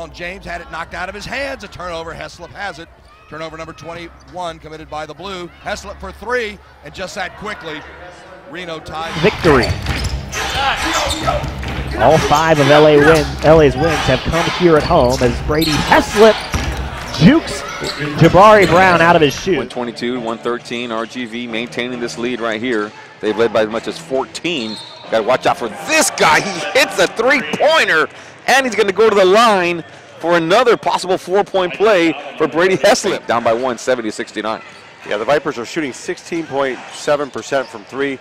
on James, had it knocked out of his hands. A turnover, Heslip has it. Turnover number 21 committed by the Blue. Heslip for three, and just that quickly, Reno tied. Victory. All five of LA's wins have come here at home as Brady Heslip jukes Jabari Brown out of his shoe. 122 to 113, RGV maintaining this lead right here. They've led by as much as 14. Gotta watch out for this guy. He hits a three-pointer, and he's gonna go to the line for another possible four-point play for Brady Heslip. Down by one, 70-69. Yeah, the Vipers are shooting 16.7% from three,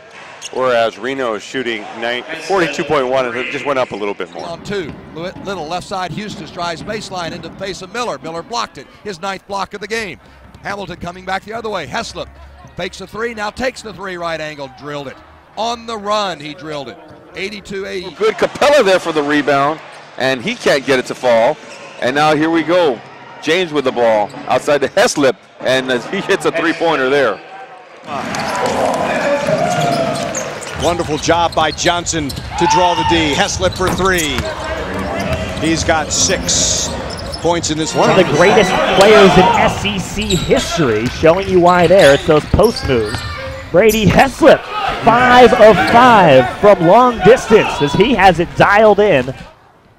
whereas Reno is shooting 42.1, and it just went up a little bit more. On two, Little left side, Houston drives baseline into the face of Miller. Miller blocked it, his ninth block of the game. Hamilton coming back the other way. Heslip fakes a three, now takes the three right angle, drilled it. On the run, he drilled it. 82-80. Good Capella there for the rebound, and he can't get it to fall. And now here we go. James with the ball outside to Heslip, and he hits a three-pointer there. Wonderful job by Johnson to draw the D. Heslip for three. He's got 6 points in this one. One of the greatest players in SEC history, showing you why there. It's those post moves. Brady Heslip, 5 of 5 from long distance as he has it dialed in.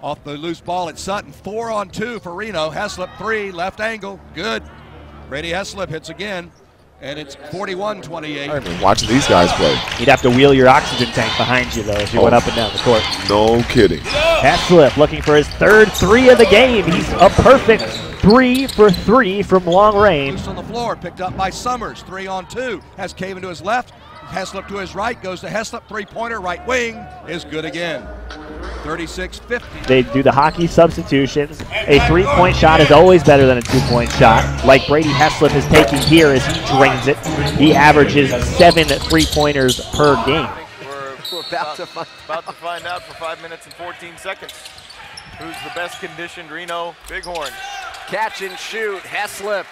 Off the loose ball at Sutton, 4 on 2 for Reno. Heslip three, left angle, good. Brady Heslip hits again, and it's 41-28. I mean, watch these guys play. You'd have to wheel your oxygen tank behind you, though, if you went up and down the court. No kidding. Heslip looking for his third three of the game. He's a perfect 3 for 3 from long range. Loose on the floor, picked up by Summers, 3 on 2. Has Caven to his left, Heslip to his right, goes to Heslip, three-pointer, right wing, is good again. 36-50. They do the hockey substitutions. A three-point shot is always better than a two-point shot, like Brady Heslip is taking here as he drains it. He averages 7 three-pointers per game. We're about to find out for 5 minutes and 14 seconds who's the best conditioned Reno Bighorn. Catch and shoot, Heslip.